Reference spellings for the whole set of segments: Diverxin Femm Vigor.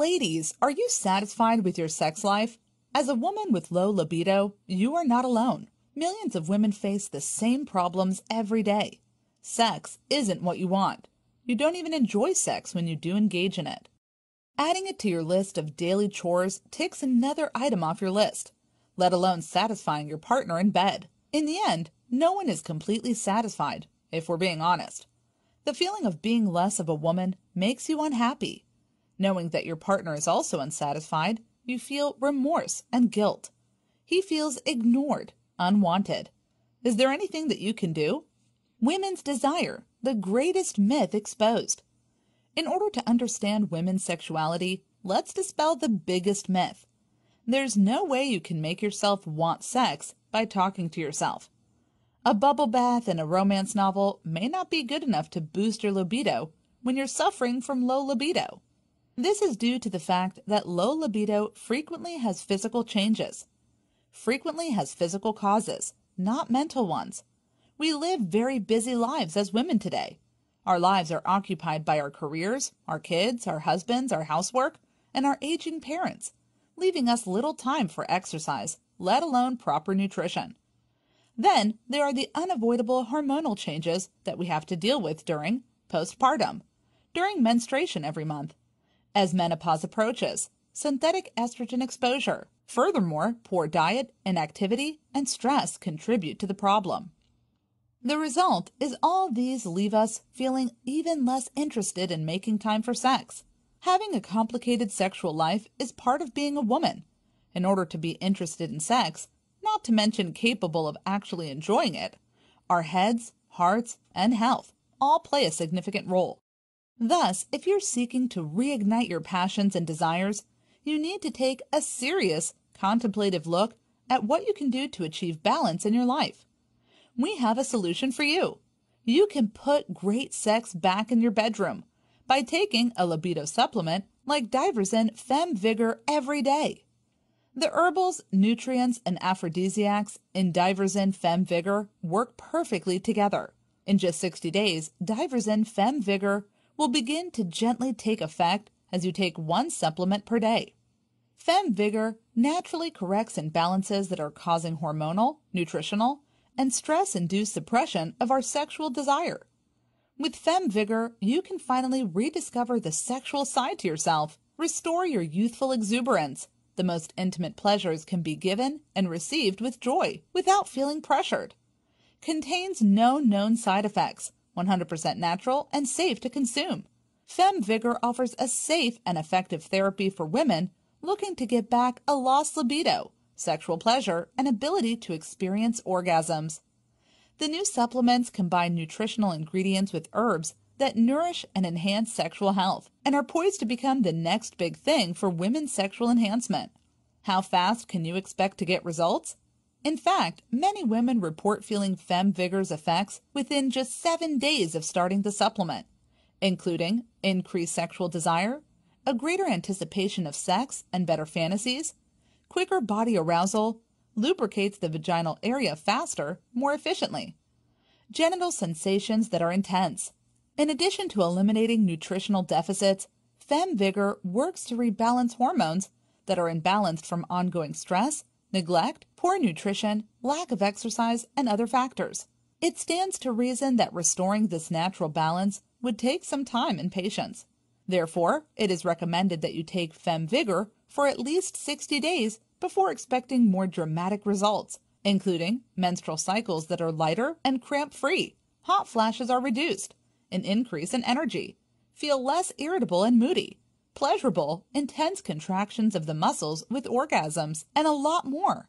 Ladies, are you satisfied with your sex life? As a woman with low libido, you are not alone. Millions of women face the same problems every day. Sex isn't what you want. You don't even enjoy sex when you do engage in it. Adding it to your list of daily chores takes another item off your list, let alone satisfying your partner in bed. In the end, no one is completely satisfied, if we're being honest. The feeling of being less of a woman makes you unhappy. Knowing that your partner is also unsatisfied, you feel remorse and guilt. He feels ignored, unwanted. Is there anything that you can do? Women's desire, the greatest myth exposed. In order to understand women's sexuality, let's dispel the biggest myth. There's no way you can make yourself want sex by talking to yourself. A bubble bath and a romance novel may not be good enough to boost your libido when you're suffering from low libido. This is due to the fact that low libido frequently has physical changes, frequently has physical causes, not mental ones. We live very busy lives as women today. Our lives are occupied by our careers, our kids, our husbands, our housework, and our aging parents, leaving us little time for exercise, let alone proper nutrition. Then there are the unavoidable hormonal changes that we have to deal with during postpartum, during menstruation every month, as menopause approaches, synthetic estrogen exposure. Furthermore, poor diet, inactivity, and stress contribute to the problem. The result is all these leave us feeling even less interested in making time for sex. Having a complicated sexual life is part of being a woman. In order to be interested in sex, not to mention capable of actually enjoying it, our heads, hearts, and health all play a significant role. Thus, if you're seeking to reignite your passions and desires, you need to take a serious, contemplative look at what you can do to achieve balance in your life. We have a solution for you. You can put great sex back in your bedroom by taking a libido supplement like Diverxin Femm Vigor every day. The herbals, nutrients, and aphrodisiacs in Diverxin Femm Vigor work perfectly together. In just 60 days, Diverxin Femm Vigor will begin to gently take effect as you take one supplement per day. Femm Vigor naturally corrects imbalances that are causing hormonal, nutritional, and stress-induced suppression of our sexual desire. With Femm Vigor, you can finally rediscover the sexual side to yourself, restore your youthful exuberance. The most intimate pleasures can be given and received with joy without feeling pressured. Contains no known side effects, 100% natural and safe to consume. Femm Vigor offers a safe and effective therapy for women looking to get back a lost libido, sexual pleasure, and ability to experience orgasms. The new supplements combine nutritional ingredients with herbs that nourish and enhance sexual health and are poised to become the next big thing for women's sexual enhancement. How fast can you expect to get results? In fact, many women report feeling Femm Vigor's effects within just 7 days of starting the supplement, including increased sexual desire, a greater anticipation of sex and better fantasies, quicker body arousal, lubricates the vaginal area faster, more efficiently, genital sensations that are intense. In addition to eliminating nutritional deficits, Femm Vigor works to rebalance hormones that are imbalanced from ongoing stress, neglect, poor nutrition, lack of exercise, and other factors. It stands to reason that restoring this natural balance would take some time and patience. Therefore, it is recommended that you take Femm Vigor for at least 60 days before expecting more dramatic results, including menstrual cycles that are lighter and cramp-free, hot flashes are reduced, an increase in energy, feel less irritable and moody, pleasurable, intense contractions of the muscles with orgasms, and a lot more.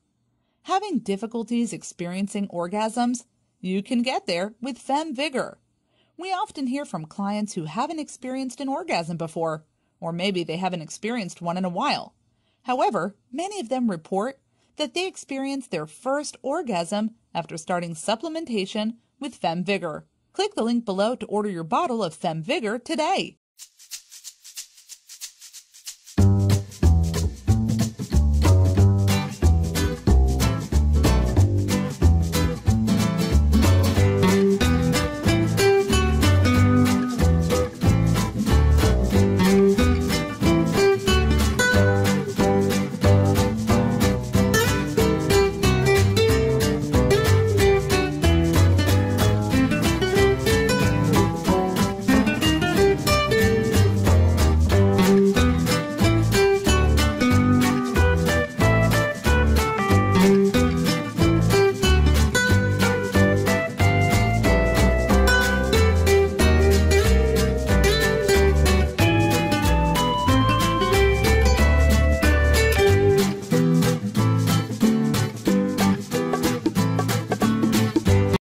Having difficulties experiencing orgasms? You can get there with Femm Vigor. We often hear from clients who haven't experienced an orgasm before, or maybe they haven't experienced one in a while. However, many of them report that they experienced their first orgasm after starting supplementation with Femm Vigor. Click the link below to order your bottle of Femm Vigor today.